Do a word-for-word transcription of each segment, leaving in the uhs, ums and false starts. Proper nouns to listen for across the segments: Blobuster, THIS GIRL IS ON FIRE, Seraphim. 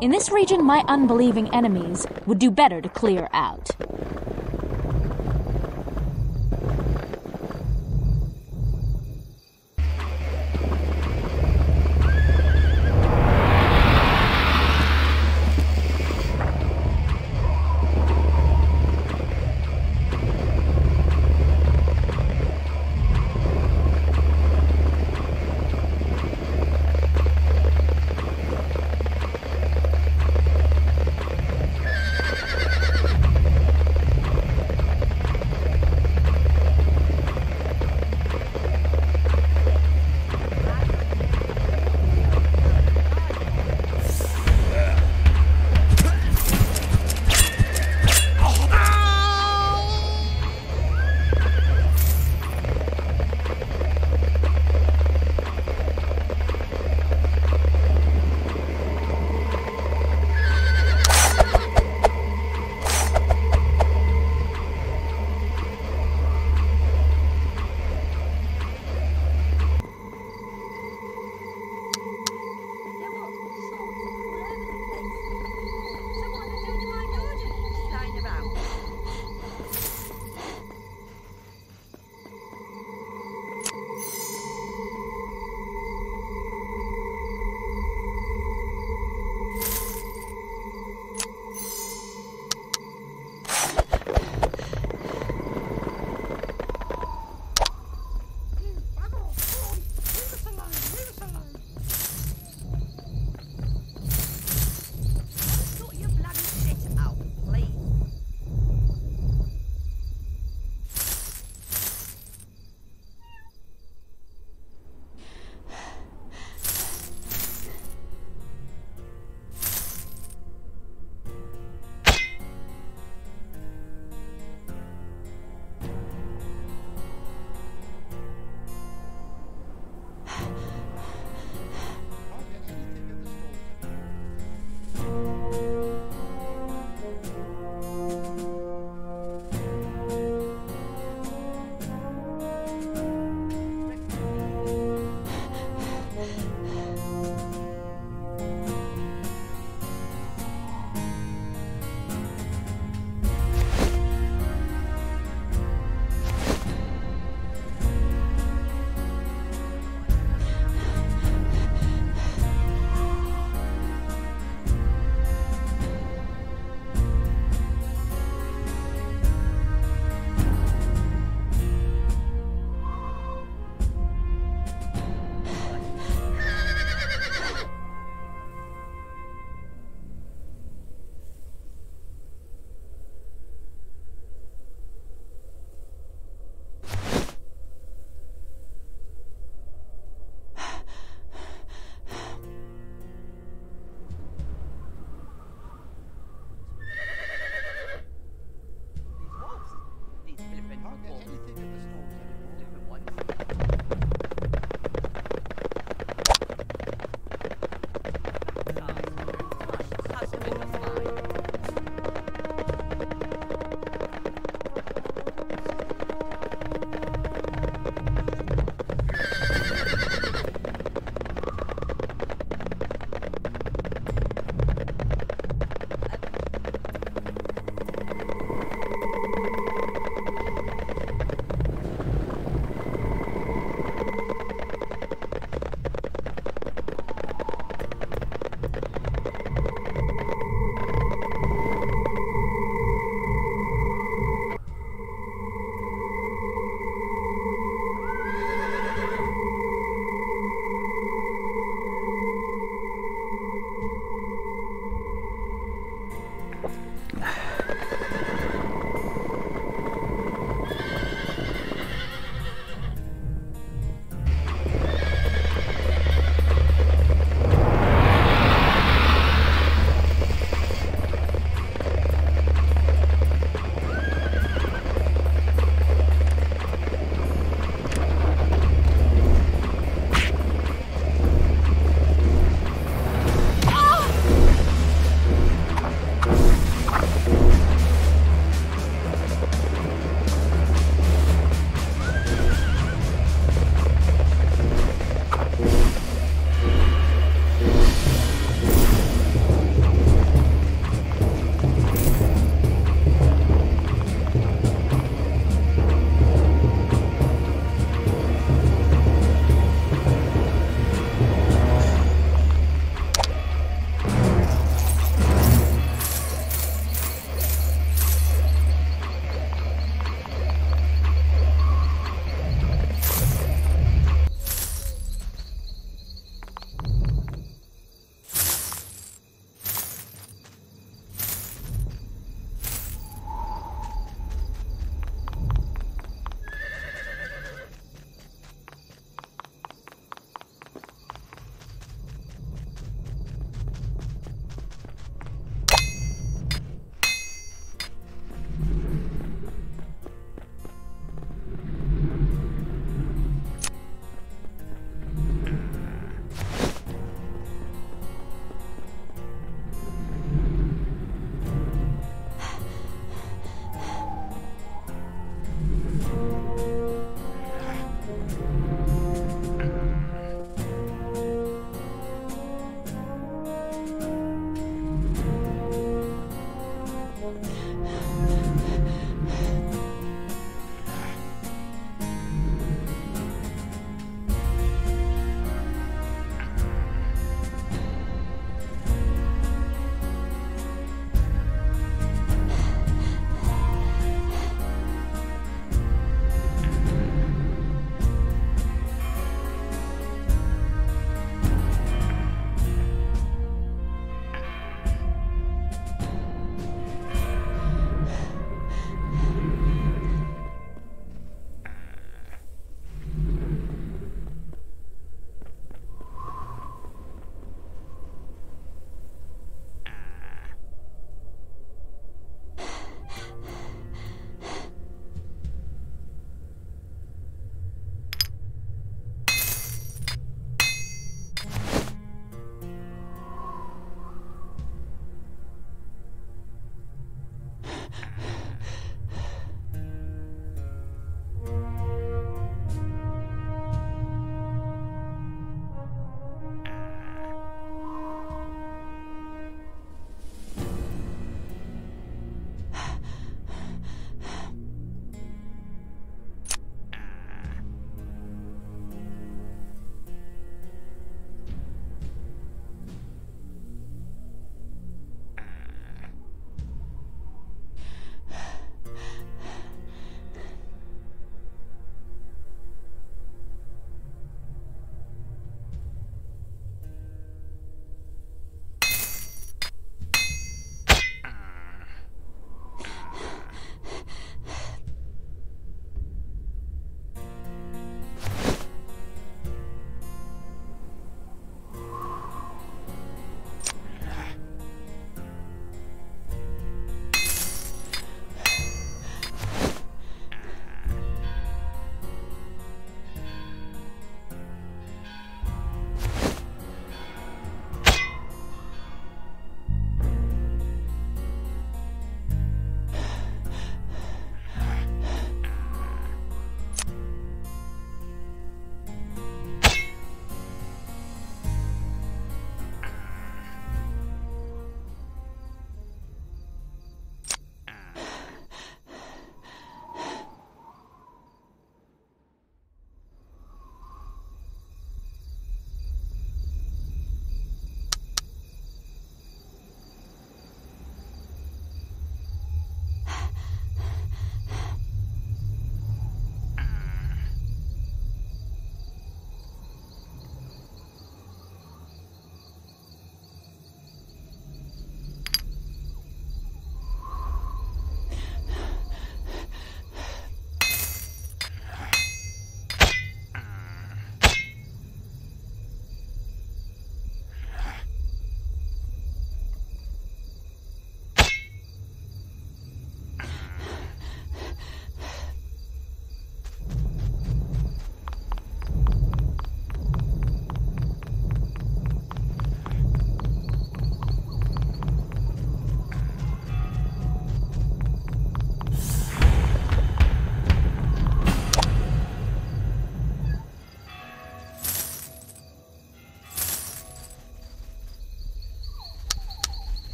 In this region, my unbelieving enemies would do better to clear out.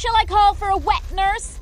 Shall I call for a wet nurse?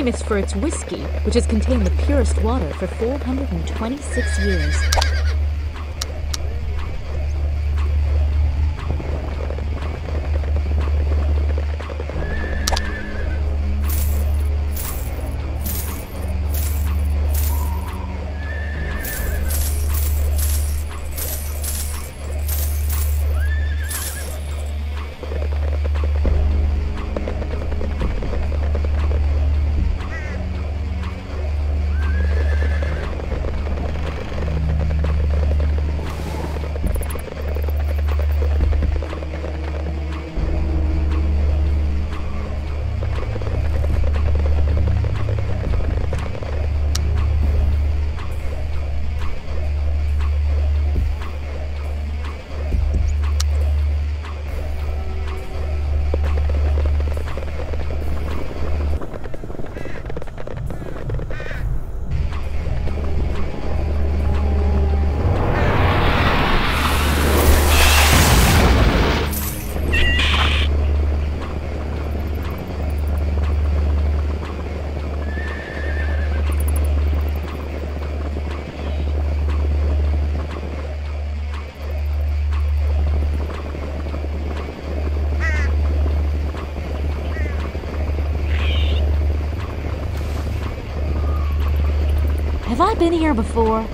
famous for its whiskey, which has contained the purest water for four hundred twenty-six years. Have I been here before?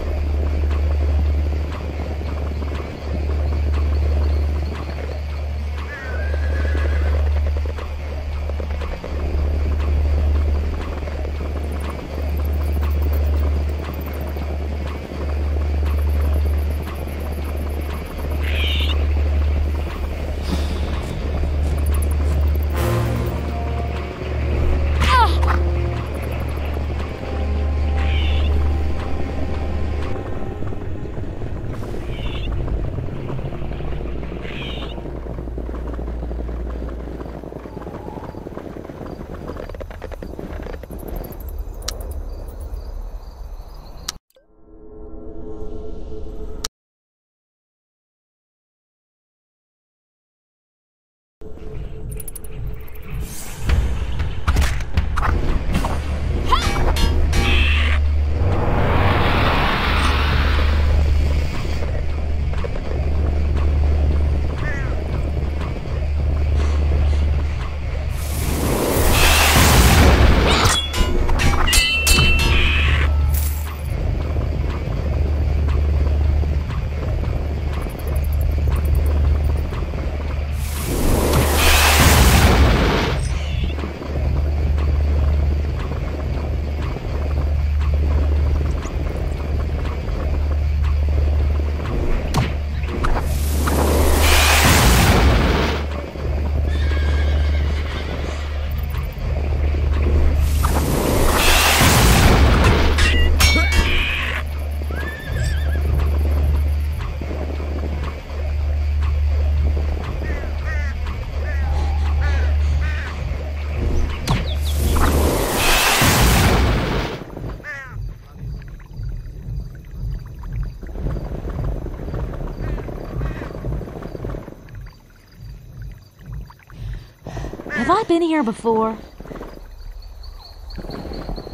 Have I been here before?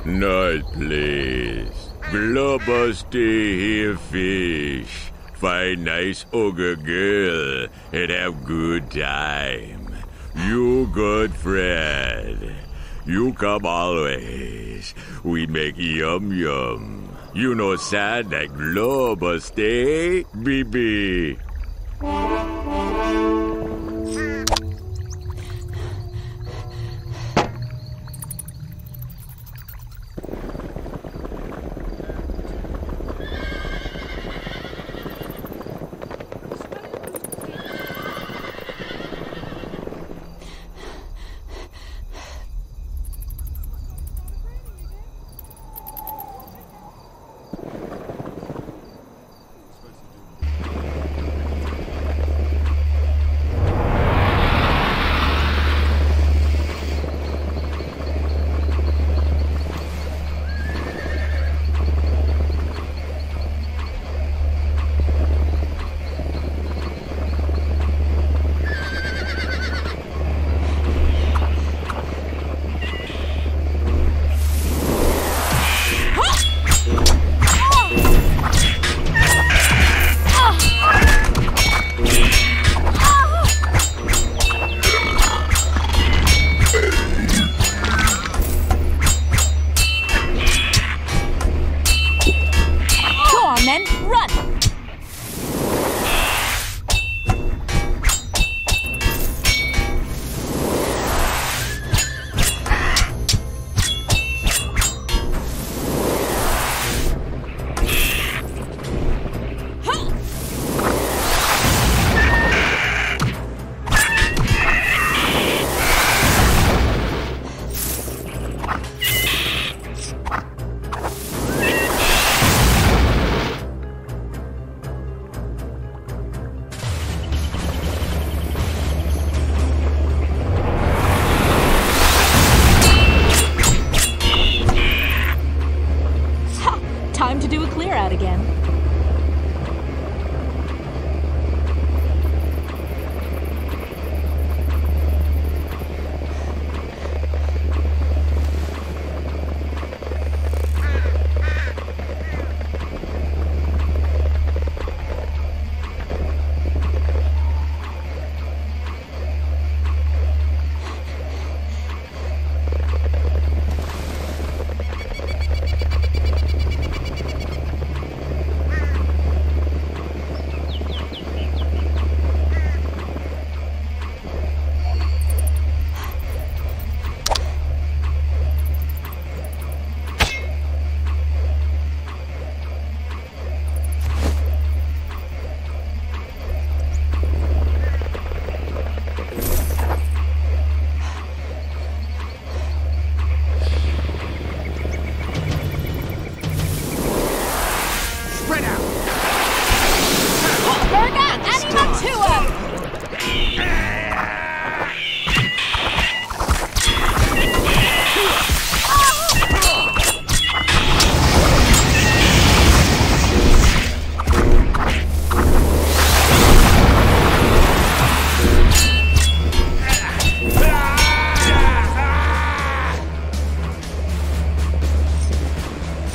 Night, please. Blobuster here, fish. Find nice ogre girl and have good time. You good friend. You come always. We make yum yum. You know sad like Blobuster, baby.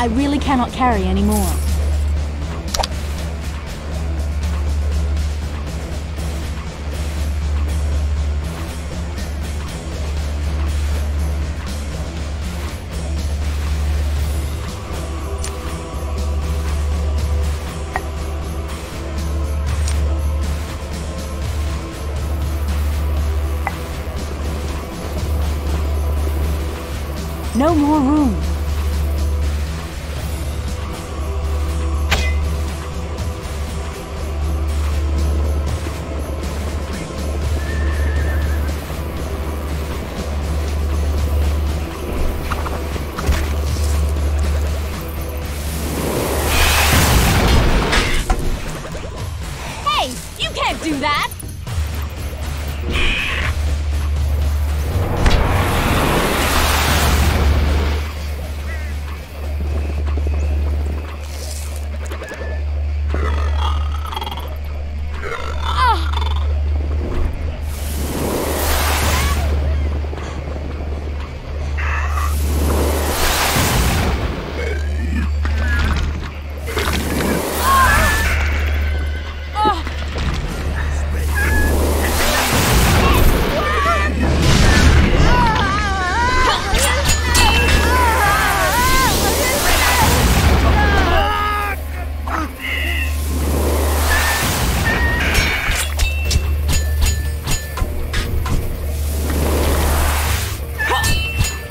I really cannot carry anymore. No more room.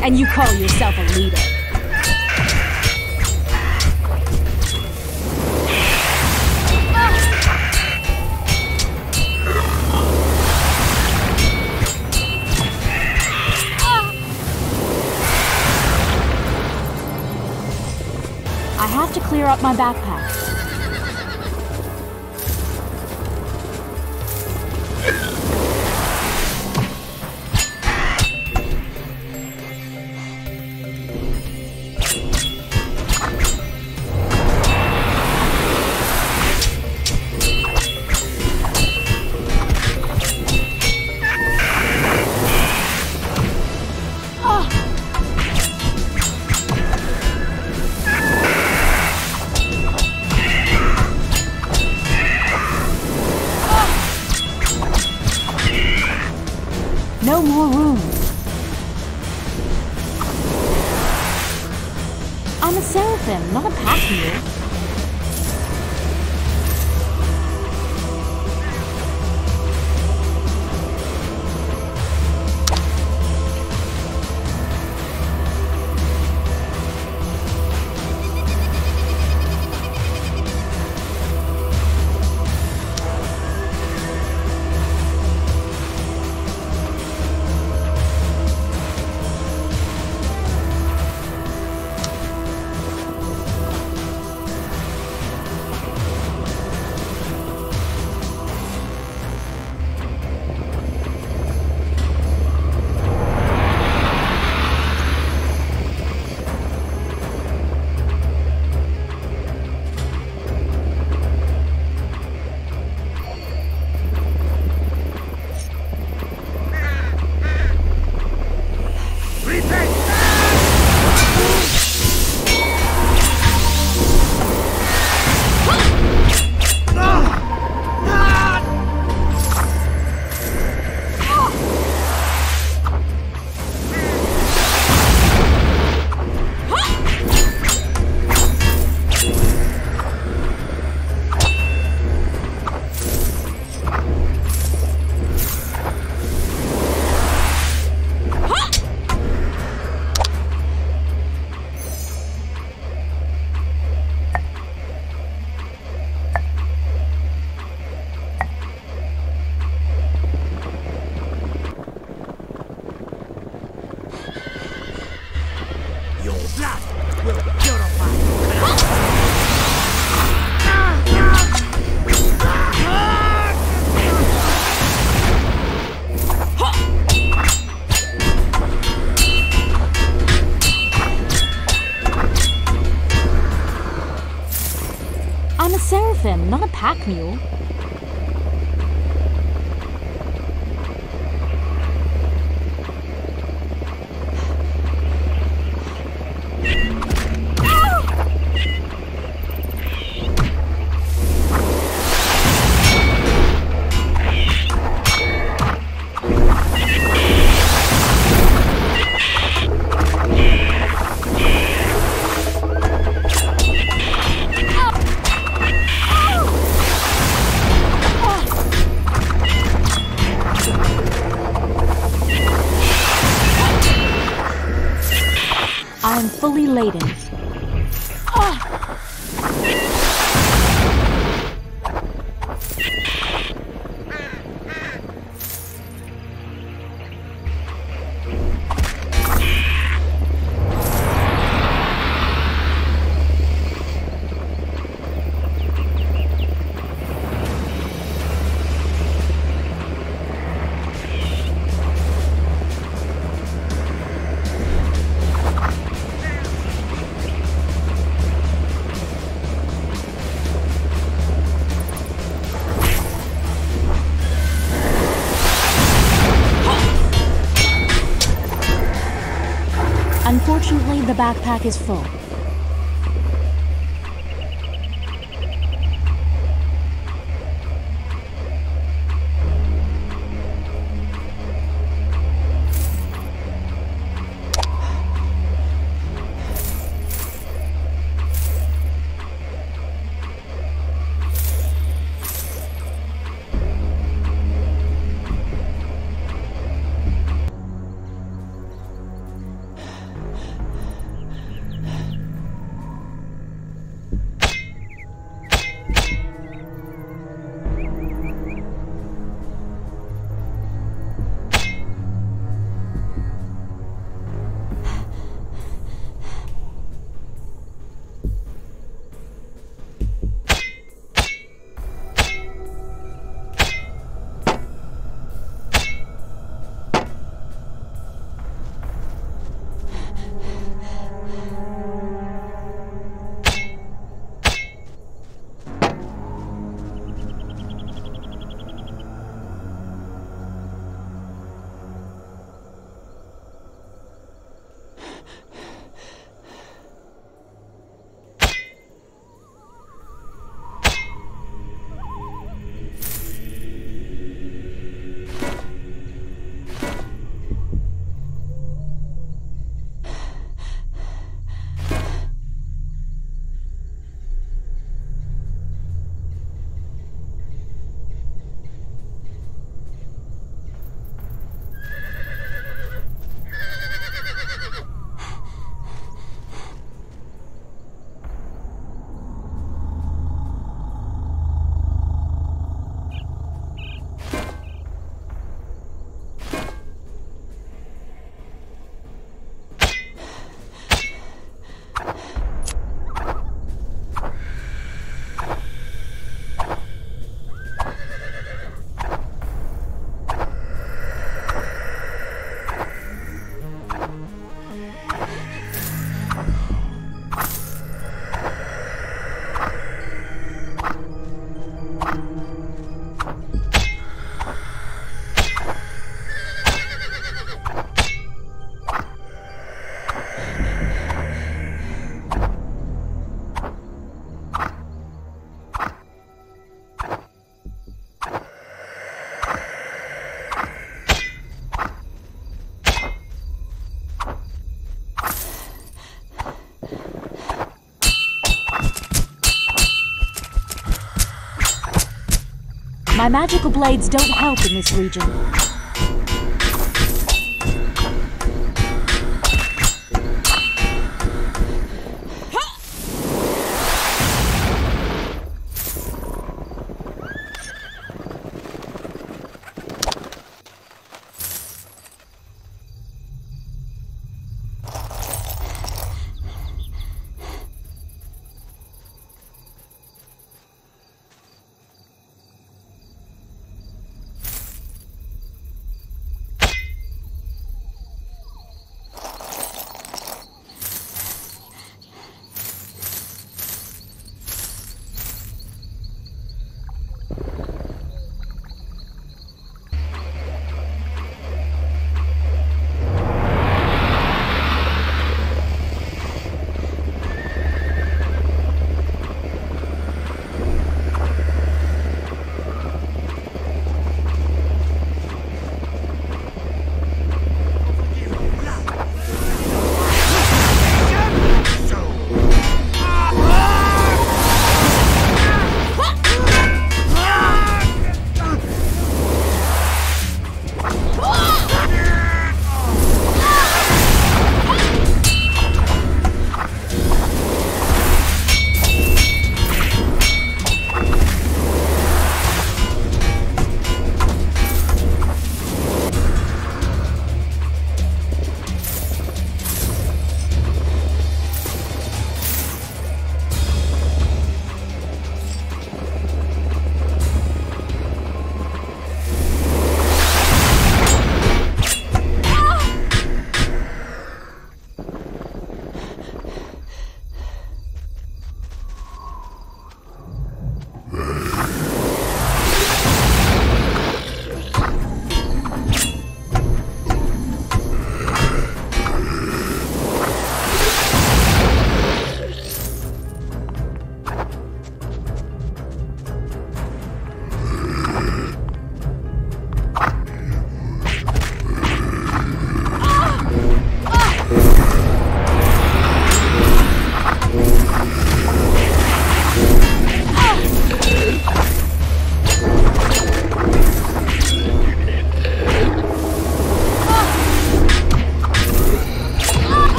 And you call yourself a leader. I have to clear up my backpack. No more room. I'm a Seraphim, not a passenger. I'm a Seraphim, not a pack mule. fully laden. Unfortunately, the backpack is full. My magical blades don't help in this region.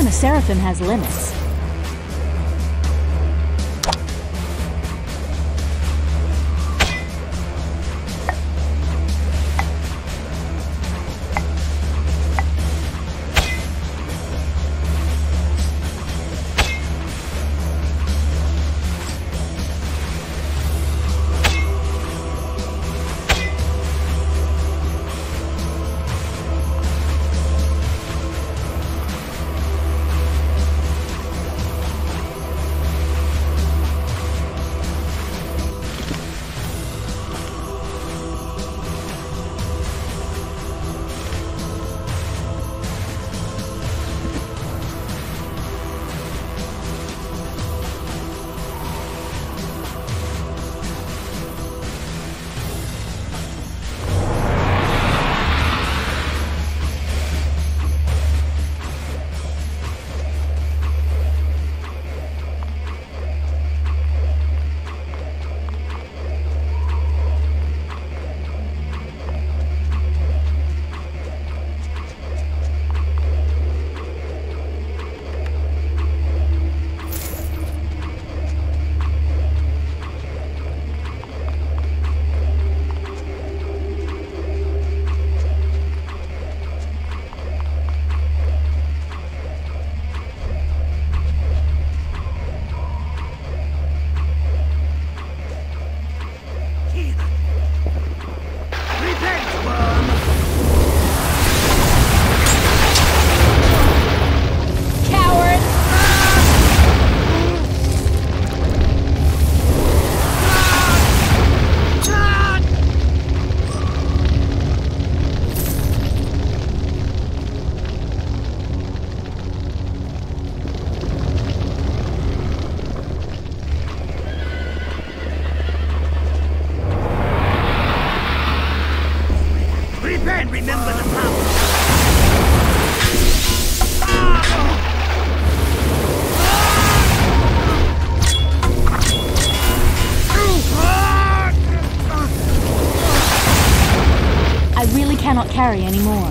Even a Seraphim has limits. Cannot carry anymore.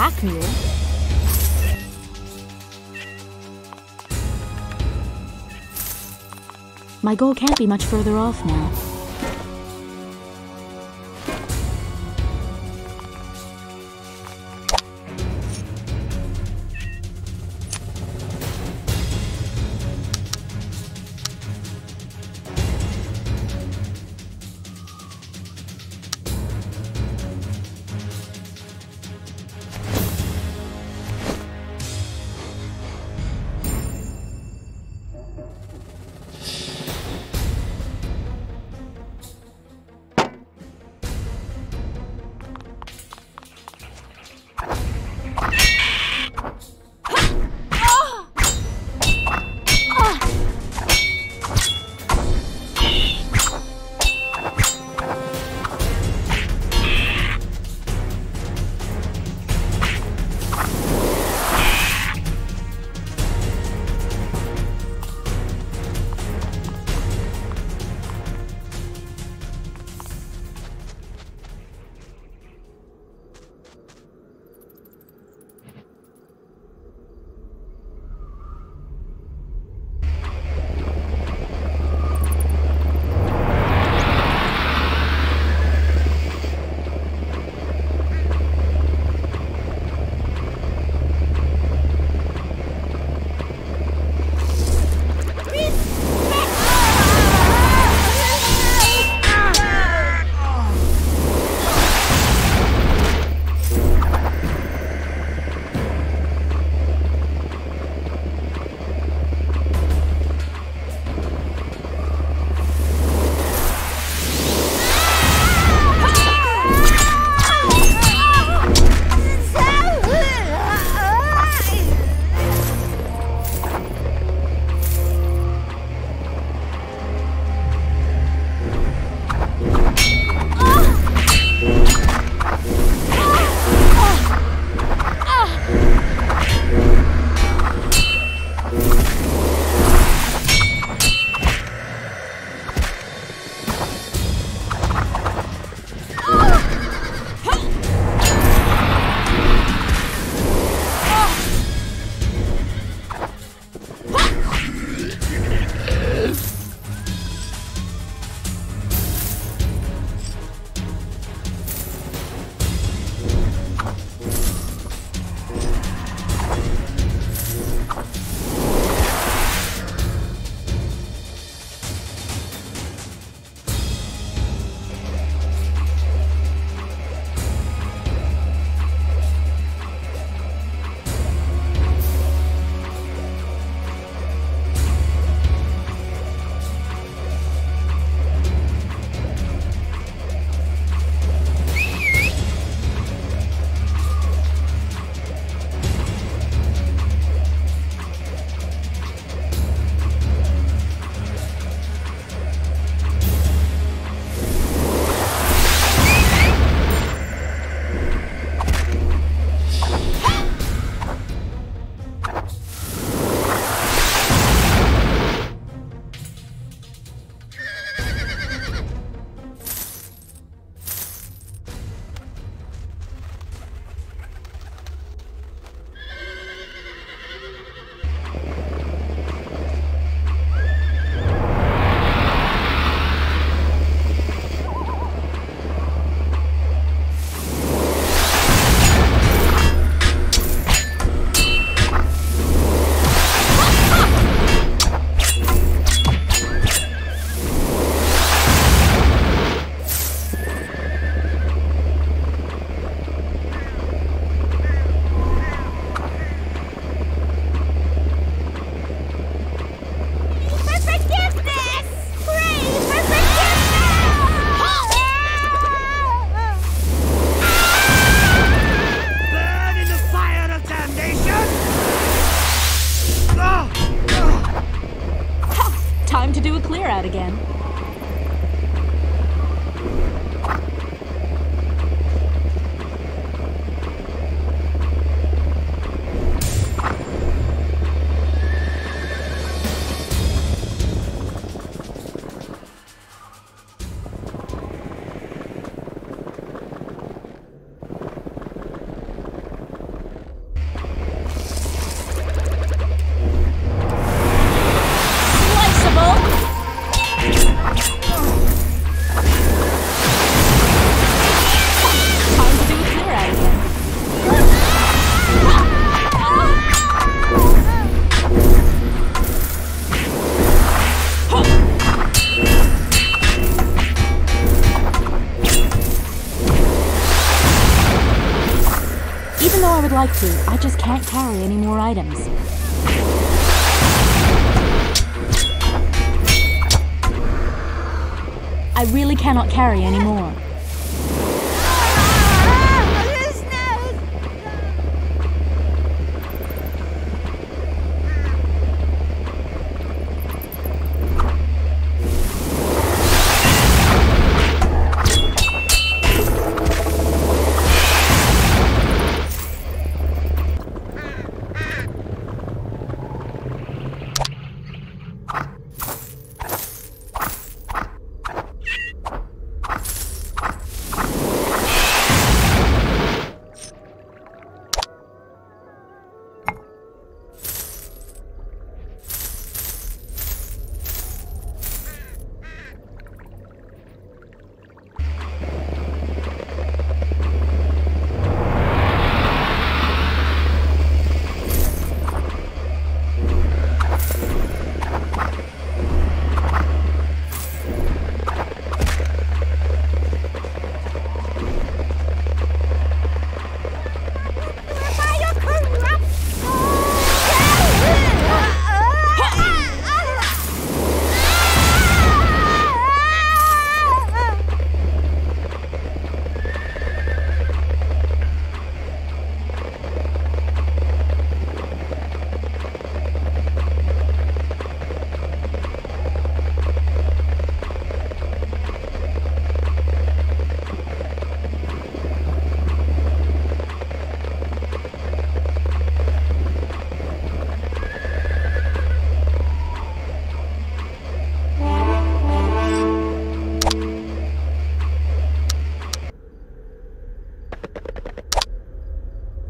pack mule. My goal can't be much further off now. like to. I just can't carry any more items. I really cannot carry any more.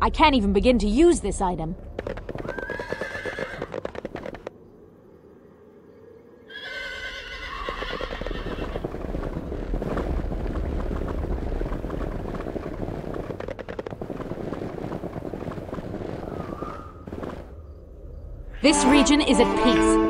I can't even begin to use this item. This region is at peace.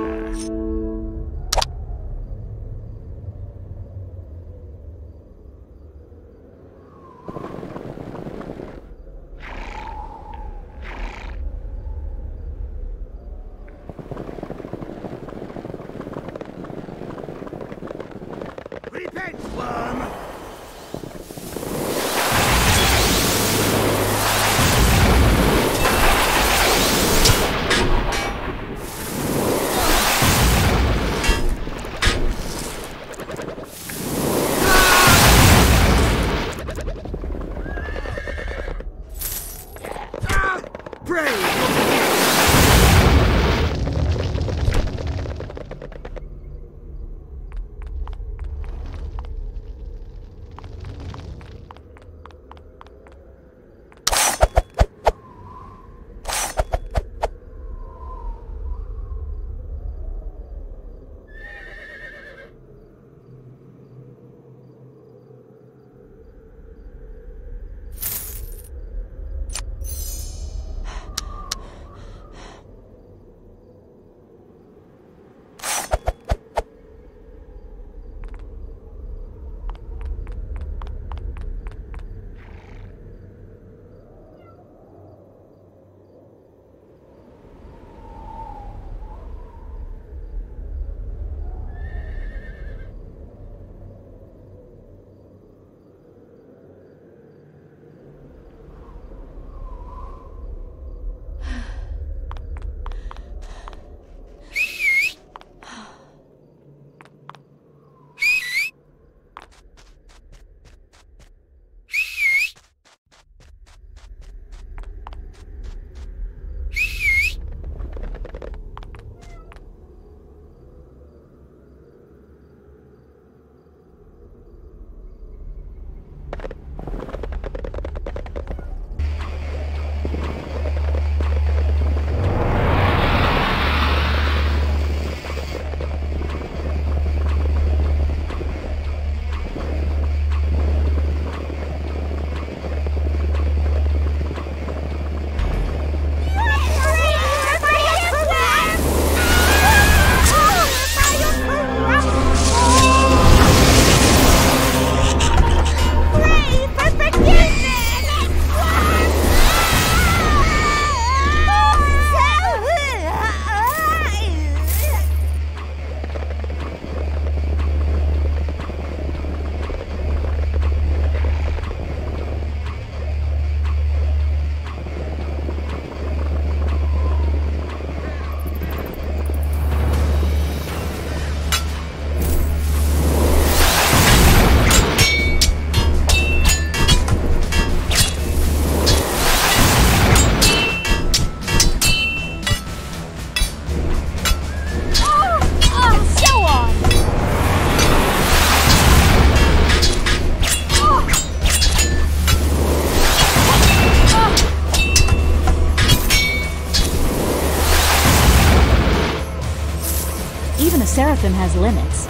Seraphim has limits.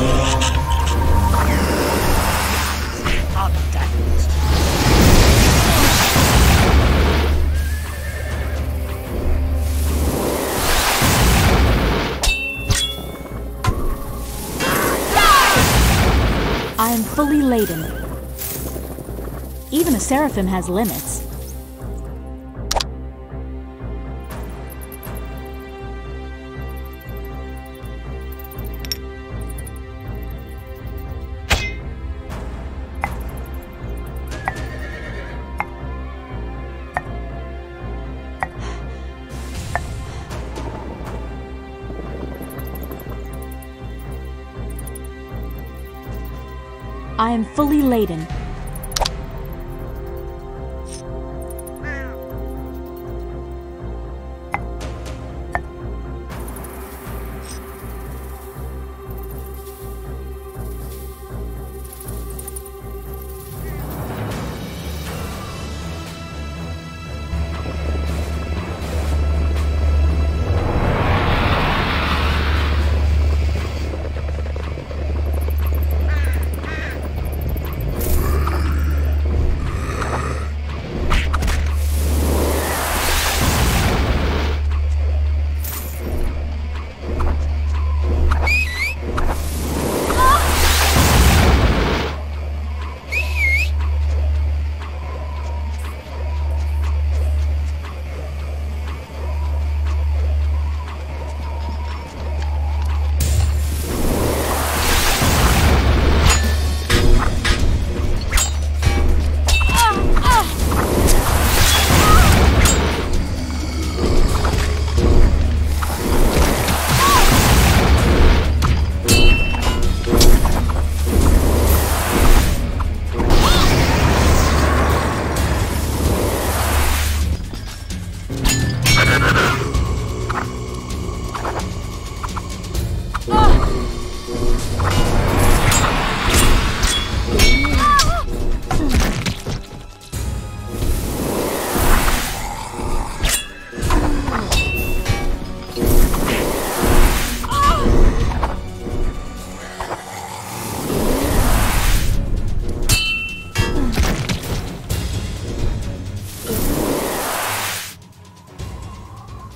I am fully laden. Even a Seraphim has limits. I am fully laden.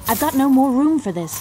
I've got no more room for this.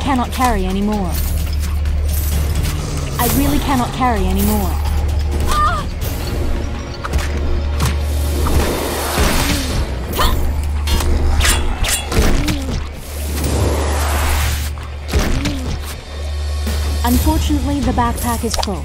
cannot carry any more. I really cannot carry any more. Unfortunately, the backpack is full.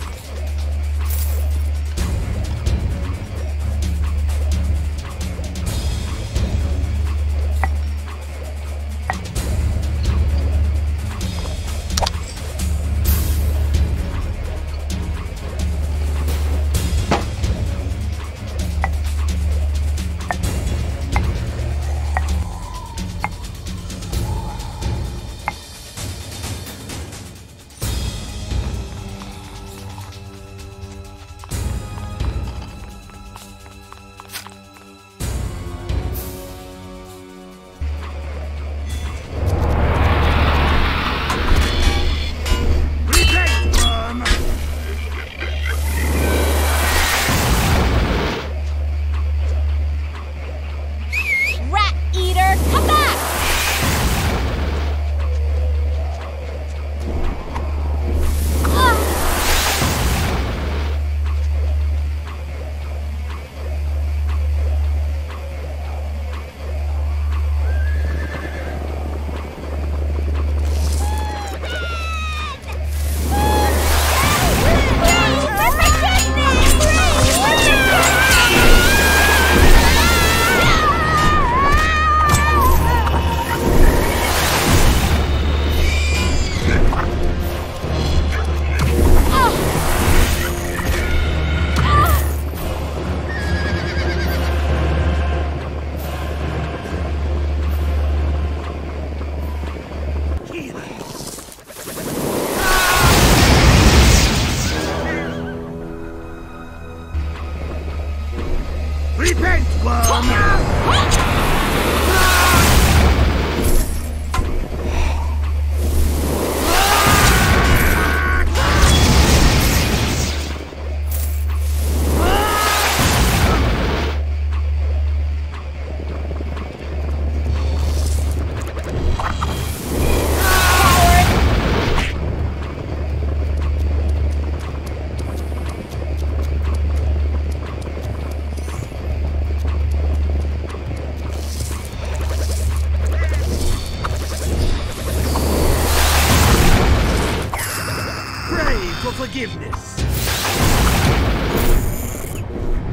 Forgiveness.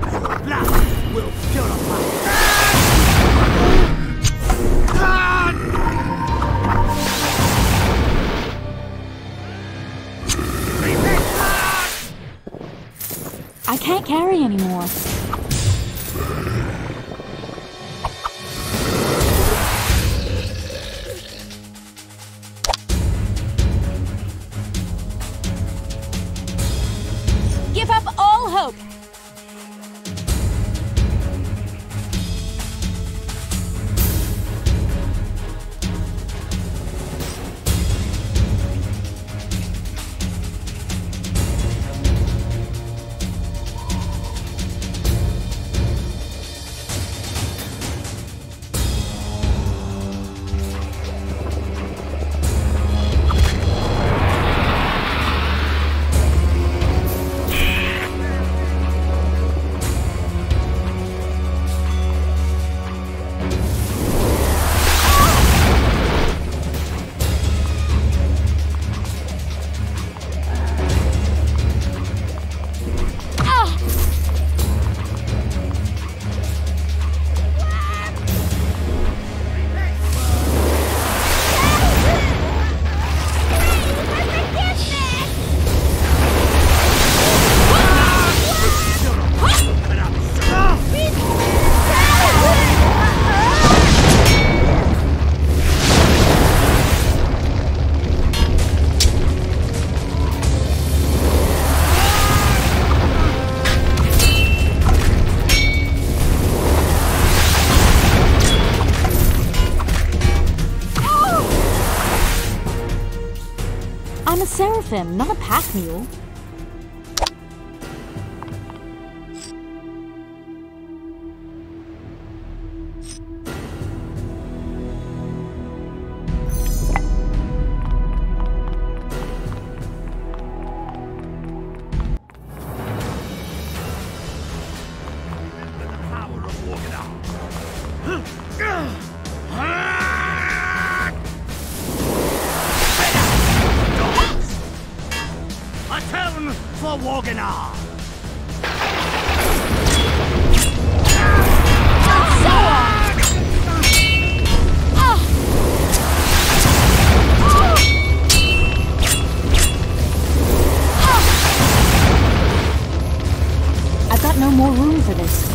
Blood will purify. I can't carry anymore. Seraphim, not a pack mule. Prisoner! No more room for this.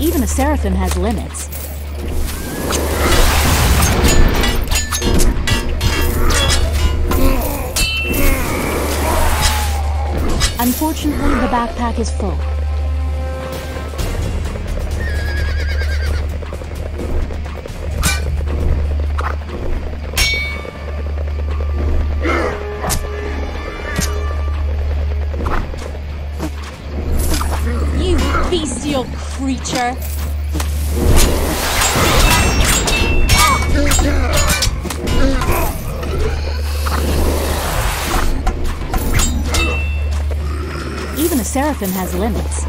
Even a Seraphim has limits. Unfortunately, the backpack is full. Bestial creature. Even a Seraphim has limits.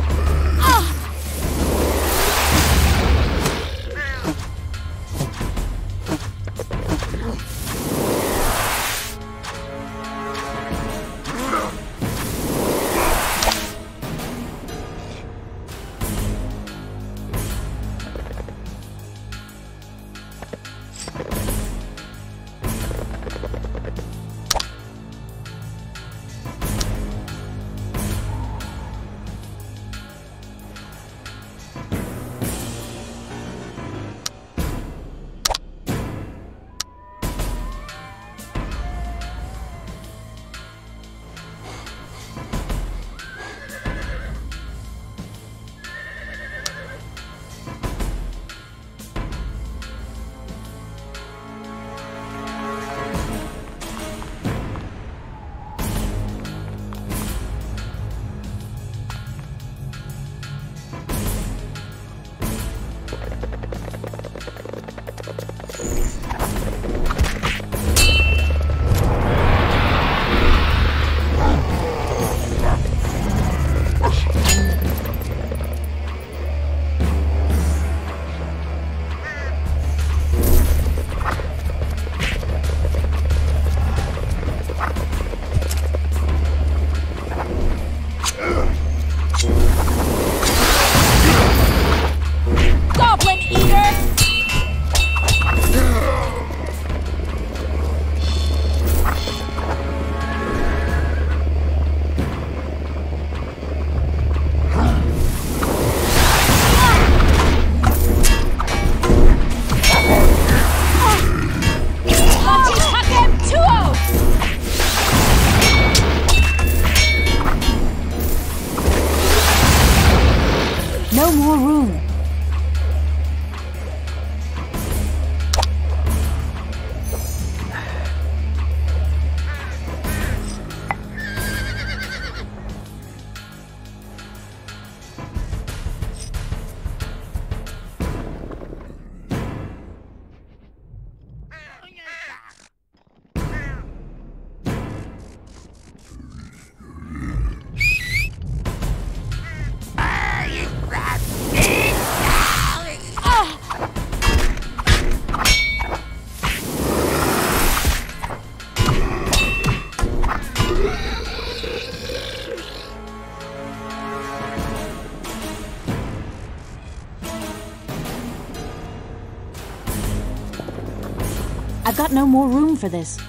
got no more room for this.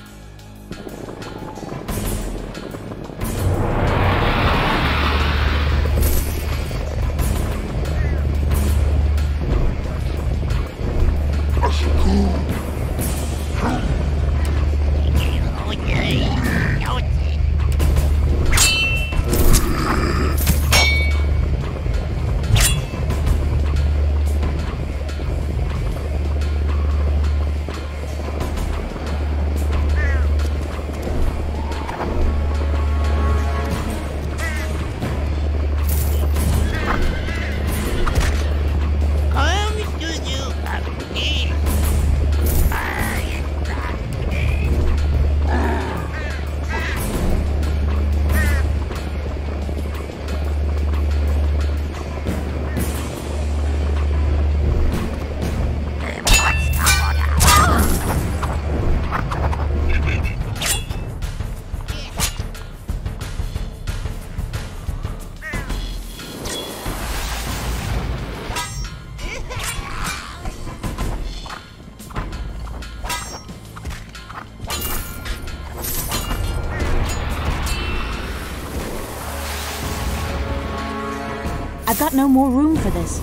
I've got no more room for this.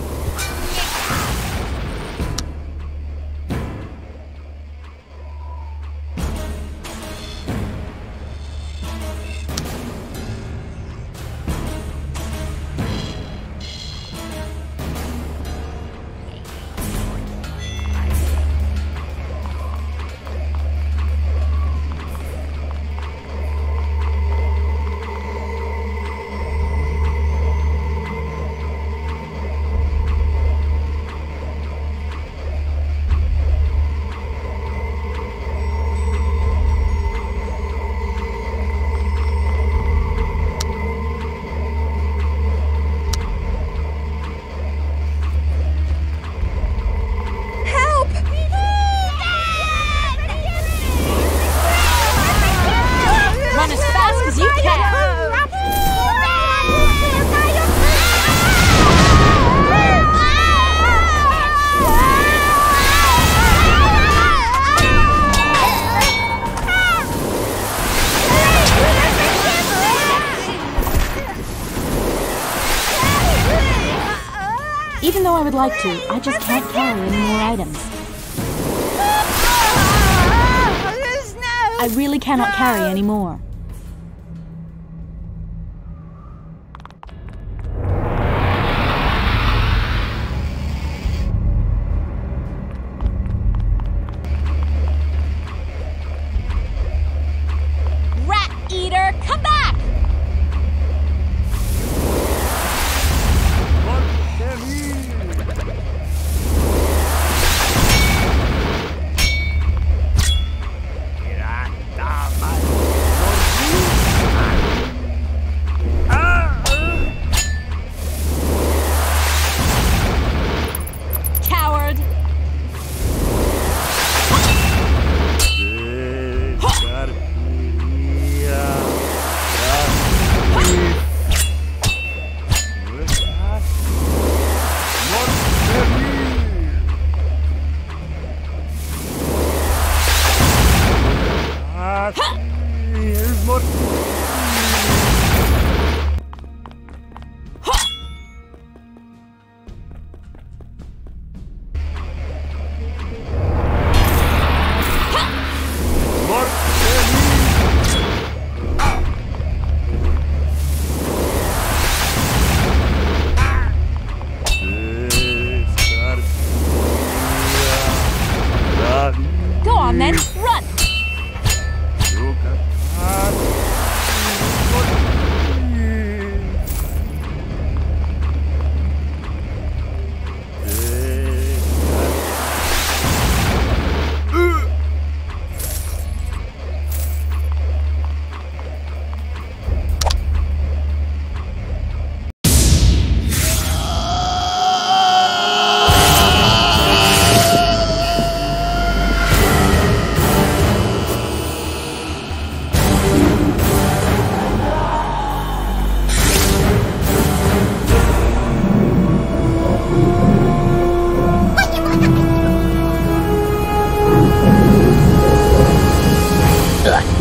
Even though I would like to, I just can't carry any more items. I really cannot carry any more. Go on then, run! Ugh.